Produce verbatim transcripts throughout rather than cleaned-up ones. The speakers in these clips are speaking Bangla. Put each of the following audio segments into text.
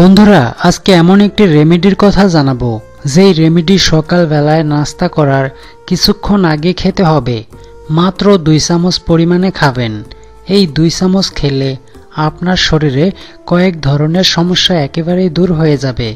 বন্ধুরা আজকে এমন একটি রেমেডির কথা জানাবো যেই রেমেডি সকাল বেলায় নাস্তা করার কিছুক্ষণ আগে খেতে হবে। মাত্র দুই চামচ পরিমাণে খাবেন। এই দুই চামচ খেলে আপনার শরীরে কয়েক ধরনের সমস্যা একেবারেই দূর হয়ে যাবে।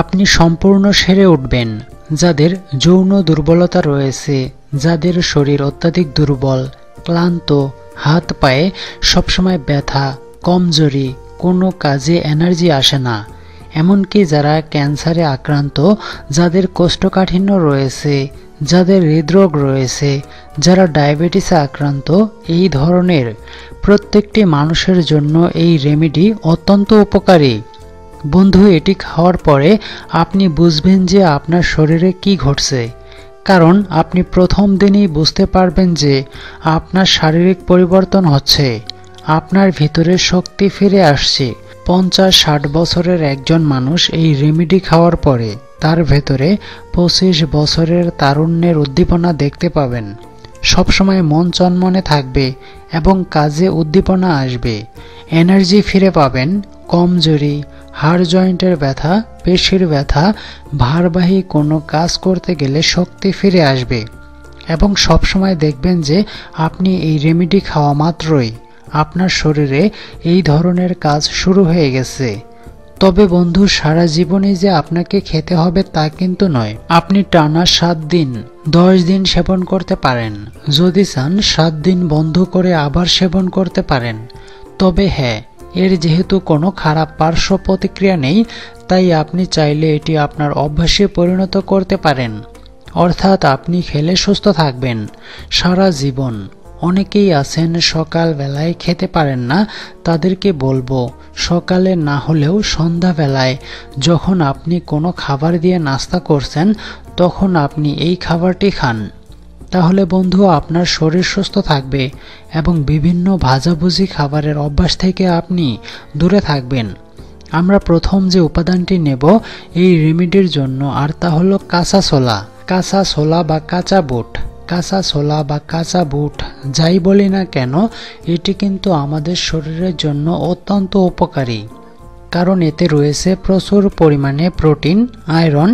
আপনি সম্পূর্ণ সেরে উঠবেন। যাদের যৌন দুর্বলতা রয়েছে, যাদের শরীর অত্যাধিক দুর্বল, ক্লান্ত, হাত পায়ে সবসময় ব্যথা, কমজোরি, কোনো কাজে এনার্জি আসে না, এমনকি যারা ক্যান্সারে আক্রান্ত, যাদের কোষ্ঠকাঠিন্য রয়েছে, যাদের হৃদরোগ রয়েছে, যারা ডায়াবেটিসে আক্রান্ত, এই ধরনের প্রত্যেকটি মানুষের জন্য এই রেমেডি অত্যন্ত উপকারী। বন্ধু, এটি খাওয়ার পরে আপনি বুঝবেন যে আপনার শরীরে কি ঘটছে, কারণ আপনি প্রথম দিনই বুঝতে পারবেন যে আপনার শারীরিক পরিবর্তন হচ্ছে, আপনার ভিতরে শক্তি ফিরে আসছে। পঞ্চাশ ষাট বছরের একজন মানুষ এই রেমেডি খাওয়ার পরে তার ভেতরে পঁচিশ বছরের তারুণ্যের উদ্দীপনা দেখতে পাবেন। সবসময় মন চনমনে থাকবে এবং কাজে উদ্দীপনা আসবে, এনার্জি ফিরে পাবেন। কমজোরি, হাড় জয়েন্টের ব্যথা, পেশির ব্যথা, ভারবাহী কোনো কাজ করতে গেলে শক্তি ফিরে আসবে। এবং সবসময় দেখবেন যে আপনি এই রেমেডি খাওয়া মাত্রই আপনার শরীরে এই ধরনের কাজ শুরু হয়ে গেছে। তবে বন্ধু, সারা জীবনে যে আপনাকে খেতে হবে তা কিন্তু নয়। আপনি টানা সাত দিন দশ দিন সেবন করতে পারেন, যদি চান সাত দিন বন্ধ করে আবার সেবন করতে পারেন। তবে হ্যাঁ, এর যেহেতু কোনো খারাপ পার্শ্ব প্রতিক্রিয়া নেই, তাই আপনি চাইলে এটি আপনার অভ্যাসে পরিণত করতে পারেন। অর্থাৎ আপনি খেলে সুস্থ থাকবেন সারা জীবন। অনেকেই আছেন সকালবেলায় খেতে পারেন না, তাদেরকে বলবো সকালে না হলেও সন্ধ্যাবেলায় যখন আপনি কোনো খাবার দিয়ে নাস্তা করছেন তখন আপনি এই খাবারটি খান। তাহলে বন্ধু, আপনার শরীর সুস্থ থাকবে এবং বিভিন্ন ভাজাভুজি খাবারের অভ্যাস থেকে আপনি দূরে থাকবেন। আমরা প্রথম যে উপাদানটি নেব এই রেমেডির জন্য, আর তা হলো কাঁচা ছোলা। কাঁচা ছোলা বা কাঁচা বুট, কাঁচা ছোলা বা কাঁচা বুট যাই বলি না কেন, এটি কিন্তু আমাদের শরীরের জন্য অত্যন্ত উপকারী, কারণ এতে রয়েছে প্রচুর পরিমাণে প্রোটিন, আয়রন,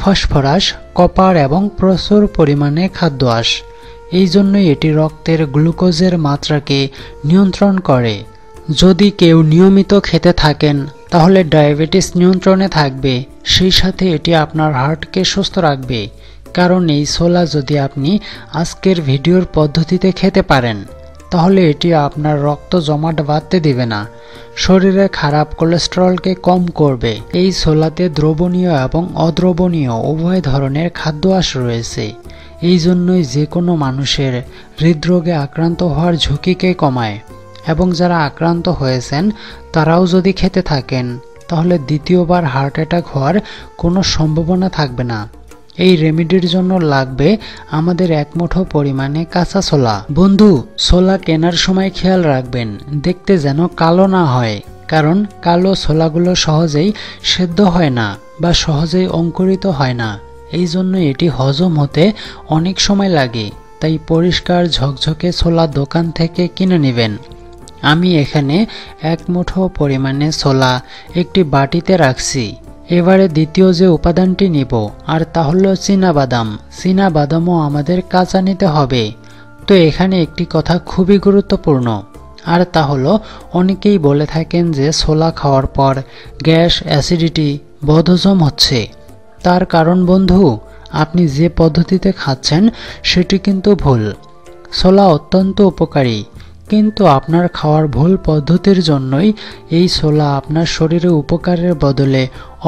ফসফরাস, কপার এবং প্রচুর পরিমাণে খাদ্যাশ। এই জন্যই এটি রক্তের গ্লুকোজের মাত্রাকে নিয়ন্ত্রণ করে। যদি কেউ নিয়মিত খেতে থাকেন তাহলে ডায়াবেটিস নিয়ন্ত্রণে থাকবে, সেই সাথে এটি আপনার হার্টকে সুস্থ রাখবে। কারণ এই ছোলা যদি আপনি আজকের ভিডিওর পদ্ধতিতে খেতে পারেন তাহলে এটি আপনার রক্ত জমাট বাঁধতে দেবে না, শরীরে খারাপ কোলেস্টেরলকে কম করবে। এই ছোলাতে দ্রবণীয় এবং অদ্রবণীয় উভয় ধরনের খাদ্যাশ রয়েছে, এই জন্যই যে কোনো মানুষের হৃদরোগে আক্রান্ত হওয়ার ঝুঁকিকে কমায়। এবং যারা আক্রান্ত হয়েছেন তারাও যদি খেতে থাকেন তাহলে দ্বিতীয়বার হার্ট অ্যাটাক হওয়ার কোনো সম্ভাবনা থাকবে না। এই রেমেডির জন্য লাগবে আমাদের এক মুঠো পরিমাণে কাঁচা ছোলা। বন্ধু, ছোলা কেনার সময় খেয়াল রাখবেন দেখতে যেন কালো না হয়, কারণ কালো ছোলাগুলো সহজেই সেদ্ধ হয় না বা সহজেই অঙ্কুরিত হয় না, এই জন্য এটি হজম হতে অনেক সময় লাগে। তাই পরিষ্কার ঝকঝকে ছোলা দোকান থেকে কিনে নেবেন। আমি এখানে এক মুঠো পরিমাণে ছোলা একটি বাটিতে রাখছি। এবারে দ্বিতীয় যে উপাদানটি নিব আর তা হলো চীনাবাদাম। চীনাবাদামও আমাদের কাঁচা নিতে হবে। তো এখানে একটি কথা খুবই গুরুত্বপূর্ণ, আর তা হলো অনেকেই বলে থাকেন যে ছোলা খাওয়ার পর গ্যাস, অ্যাসিডিটি, বদহজম হচ্ছে। তার কারণ বন্ধু, আপনি যে পদ্ধতিতে খাচ্ছেন সেটি কিন্তু ভুল। ছোলা অত্যন্ত উপকারী, কিন্তু আপনার খাওয়ার ভুল পদ্ধতির জন্যই এই ছোলা আপনার শরীরে উপকারের বদলে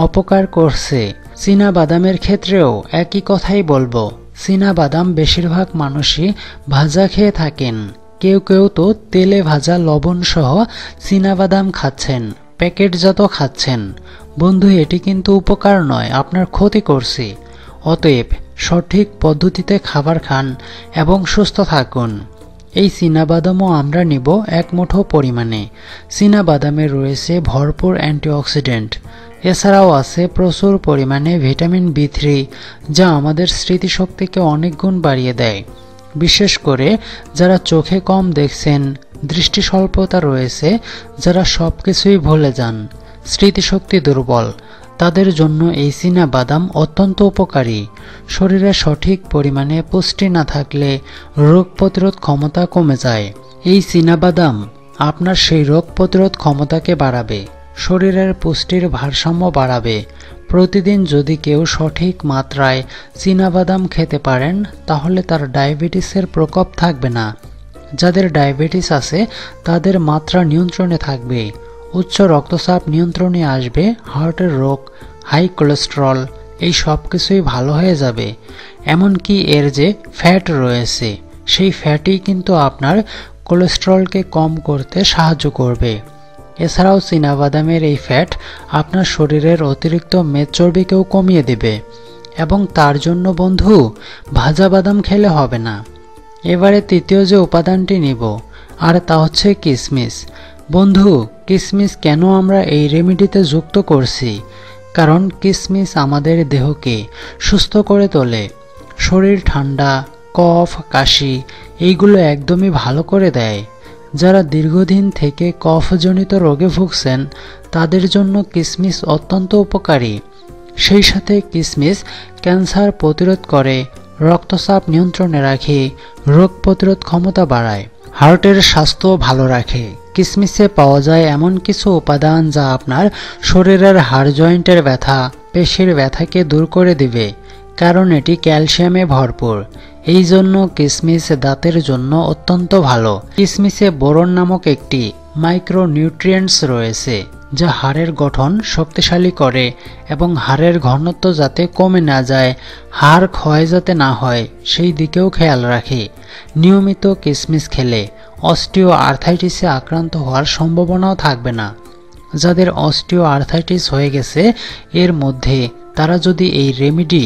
অপকার করছে। চীনা বাদামের ক্ষেত্রেও একই কথাই বলবো। চীনা বাদাম বেশিরভাগ মানুষই ভাজা খেয়ে থাকেন, কেউ কেউ তো তেলে ভাজা লবণ সহ চীনা বাদাম খাচ্ছেন, প্যাকেটজাত খাচ্ছেন। বন্ধু, এটি কিন্তু উপকার নয়, আপনার ক্ষতি করছে। অতএব সঠিক পদ্ধতিতে খাবার খান এবং সুস্থ থাকুন। এই চীনাবাদামও আমরা নিব এক মুঠো পরিমাণে। চীনাবাদামে রয়েছে ভরপুর অ্যান্টিঅক্সিডেন্ট, এছাড়াও আছে প্রচুর পরিমাণে ভিটামিন বি থ্রি, যা আমাদের স্মৃতিশক্তিকে অনেক গুণ বাড়িয়ে দেয়। বিশেষ করে যারা চোখে কম দেখছেন, দৃষ্টিস্বল্পতা রয়েছে, যারা সব কিছুই ভুলে যান, স্মৃতিশক্তি দুর্বল তাদের জন্য এই চীনা বাদাম অত্যন্ত উপকারী। শরীরে সঠিক পরিমাণে পুষ্টি না থাকলে রোগ প্রতিরোধ ক্ষমতা কমে যায়। এই চীনা বাদাম আপনার সেই রোগ প্রতিরোধ ক্ষমতাকে বাড়াবে, শরীরের পুষ্টির ভারসাম্য বাড়াবে। প্রতিদিন যদি কেউ সঠিক মাত্রায় চীনা বাদাম খেতে পারেন তাহলে তার ডায়াবেটিসের প্রকোপ থাকবে না। যাদের ডায়াবেটিস আছে তাদের মাত্রা নিয়ন্ত্রণে থাকবে, উচ্চ রক্তচাপ নিয়ন্ত্রণে আসবে, হার্টের রোগ, হাই কোলেস্টেরল এই সব কিছুই ভালো হয়ে যাবে। এমনকি এর যে ফ্যাট রয়েছে সেই ফ্যাটই কিন্তু আপনার কোলেস্টেরলকে কম করতে সাহায্য করবে। এছাড়াও চীনাবাদামের এই ফ্যাট আপনার শরীরের অতিরিক্ত মেদ চর্বিকেও কমিয়ে দেবে। এবং তার জন্য বন্ধু ভাজা বাদাম খেলে হবে না। এবারে তৃতীয় যে উপাদানটি নিব আর তা হচ্ছে কিশমিশ। বন্ধু কিশমিশ কেন আমরা এই রেমেডিতে যুক্ত করছি? কারণ কিশমিশ আমাদের দেহকে সুস্থ করে তোলে। শরীর ঠান্ডা, কফ, কাশি এইগুলো একদমই ভালো করে দেয়। যারা দীর্ঘদিন থেকে কফজনিত রোগে ভুগছেন তাদের জন্য কিশমিশ অত্যন্ত উপকারী। সেই সাথে কিশমিশ ক্যান্সার প্রতিরোধ করে, রক্তচাপ নিয়ন্ত্রণে রাখে, রোগ প্রতিরোধ ক্ষমতা বাড়ায়, হার্টের স্বাস্থ্য ভালো রাখে। কিশমিশে পাওয়া যায় এমন কিছু উপাদান যা আপনার শরীরের হাড় জয়েন্টের ব্যথা, পেশির ব্যথাকে দূর করে দিবে, কারণ এটি ক্যালসিয়ামে ভরপুর। এই জন্য কিশমিশ দাঁতের জন্য অত্যন্ত ভালো। কিশমিশে বোরন নামক একটি মাইক্রোনিউট্রিয়েন্টস রয়েছে যা হাড়ের গঠন শক্তিশালী করে এবং হাড়ের ঘনত্ব যাতে কমে না যায়, হাড় ক্ষয় যাতে না হয় সেই দিকেও খেয়াল রাখে। নিয়মিত কিশমিশ খেলে অস্টিও আর্থাইটিসে আক্রান্ত হওয়ার সম্ভাবনাও থাকবে না। যাদের অস্টিও আর্থাইটিস হয়ে গেছে এর মধ্যে তারা যদি এই রেমেডি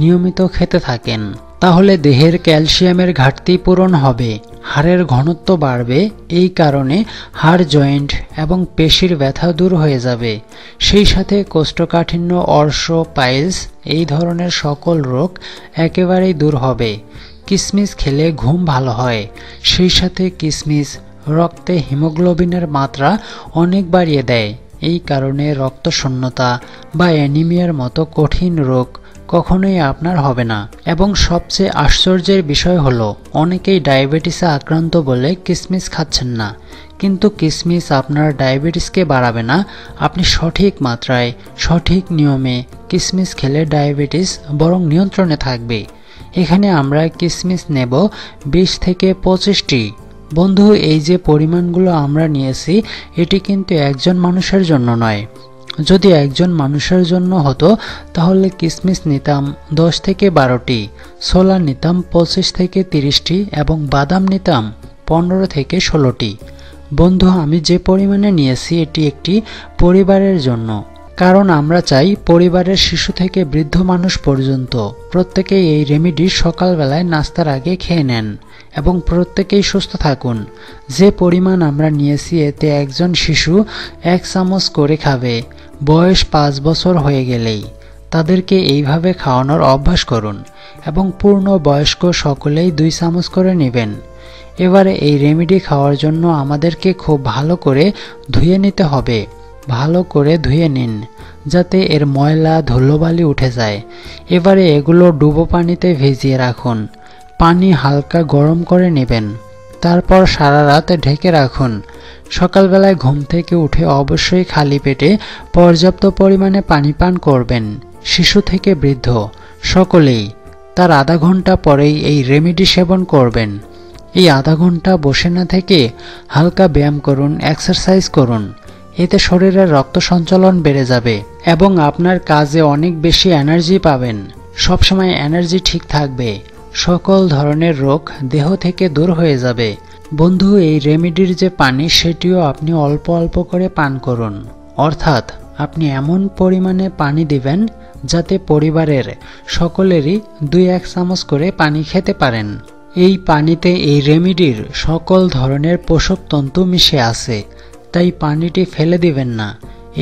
নিয়মিত খেতে থাকেন তাহলে দেহের ক্যালসিয়ামের ঘাটতি পূরণ হবে, হাড়ের ঘনত্ব বাড়বে, এই কারণে হাড় জয়েন্ট এবং পেশির ব্যথা দূর হয়ে যাবে। সেই সাথে কোষ্ঠকাঠিন্য, অর্শ, পাইলস এই ধরনের সকল রোগ একেবারেই দূর হবে। কিশমিশ খেলে ঘুম ভালো হয়। সেই সাথে কিশমিশ রক্তে হিমোগ্লোবিনের মাত্রা অনেক বাড়িয়ে দেয়, এই কারণে রক্তশূন্যতা বা অ্যানিমিয়ার মতো কঠিন রোগ কখনোই আপনার হবে না। এবং সবচেয়ে আশ্চর্যের বিষয় হলো অনেকেই ডায়াবেটিসে আক্রান্ত বলে কিশমিশ খাচ্ছেন না, কিন্তু কিশমিশ আপনার ডায়াবেটিসকে বাড়াবে না। আপনি সঠিক মাত্রায় সঠিক নিয়মে কিশমিশ খেলে ডায়াবেটিস বরং নিয়ন্ত্রণে থাকবে। এখানে আমরা কিশমিশ নেব বিশ থেকে পঁচিশটি। বন্ধু এই যে পরিমাণগুলো আমরা নিয়েছি এটি কিন্তু একজন মানুষের জন্য নয়। যদি একজন মানুষের জন্য হতো তাহলে কিশমিশ নিতাম দশ থেকে বারোটি, ছোলা নিতাম পঁচিশ থেকে তিরিশটি এবং বাদাম নিতাম পনেরো থেকে ষোলোটি। বন্ধু আমি যে পরিমাণে নিয়েছি এটি একটি পরিবারের জন্য, কারণ আমরা চাই পরিবারের শিশু থেকে বৃদ্ধ মানুষ পর্যন্ত প্রত্যেকেই এই রেমেডি সকালবেলায় নাস্তার আগে খেয়ে নেন এবং প্রত্যেকেই সুস্থ থাকুন। যে পরিমাণ আমরা নিয়েছি এতে একজন শিশু এক চামচ করে খাবে বয়স পাঁচ বছর হয়ে গেলেই। তাদেরকে এইভাবে খাওয়ানোর অভ্যাস করুন এবং পূর্ণ বয়স্ক সকলেই দুই চামচ করে নেবেন। এবারে এই রেমেডি খাওয়ার জন্য আমাদেরকে খুব ভালো করে ধুয়ে নিতে হবে। ভালো করে ধুয়ে নিন যাতে এর ময়লা ধুলোবালি উঠে যায়। এবারে এগুলো ডুবো পানিতে ভিজিয়ে রাখুন, পানি হালকা গরম করে নেবেন, তারপর সারা রাত ঢেকে রাখুন। সকালবেলায় ঘুম থেকে উঠে অবশ্যই খালি পেটে পর্যাপ্ত পরিমাণে পানি পান করবেন, শিশু থেকে বৃদ্ধ সকলেই। তার আধা ঘন্টা পরেই এই রেমেডি সেবন করবেন। এই আধা ঘন্টা বসে না থেকে হালকা ব্যায়াম করুন, এক্সারসাইজ করুন, এতে শরীরের রক্ত সঞ্চালন বেড়ে যাবে এবং আপনার কাজে অনেক বেশি এনার্জি পাবেন। সবসময় এনার্জি ঠিক থাকবে, সকল ধরনের রোগ দেহ থেকে দূর হয়ে যাবে। বন্ধু এই রেমেডির যে পানি সেটিও আপনি অল্প অল্প করে পান করুন, অর্থাৎ আপনি এমন পরিমাণে পানি দিবেন যাতে পরিবারের সকলেরই দুই এক চামচ করে পানি খেতে পারেন। এই পানিতে এই রেমেডির সকল ধরনের পোষক তন্তু মিশে আছে, তাই পানিটি ফেলে দিবেন না।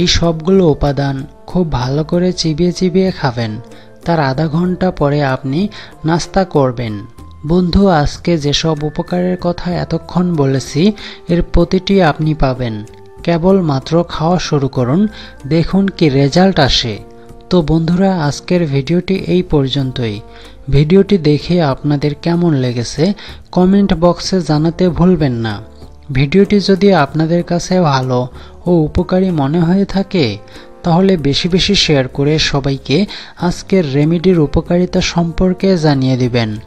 এই সবগুলো উপাদান খুব ভালো করে চিবিয়ে চিবিয়ে খাবেন। তার আধা ঘন্টা পরে আপনি নাস্তা করবেন। বন্ধু আজকে যেসব উপকারের কথা এতক্ষণ বলেছি এর প্রতিটি আপনি পাবেন। केवल मात्र खावा शुरू करुन देखुन कि रेजाल्ट आसे। तो बंधुरा आजकेर भिडियोटी एई पर्यन्तई। भिडियोटी देखे आपनादेर केमन लेगेछे कमेंट बक्से जानाते भुलबेन ना। भिडियोटी जदि आपनादेर काछे भालो ओ उपकारी मने हये थाके ताहले बेशी बेशी शेयर करे सबाइके आजकेर रेमेडिर उपकारिता सम्पर्के जानिये दिबेन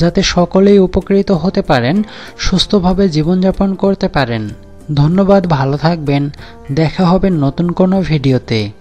जाते सकलेई उपकृत होते पारेन, सुस्थभावे जीवन यापन करते पारेन। धन्यवाद, भालो थाकबेन। देखा होबे नतुन कोनो भिडियोते।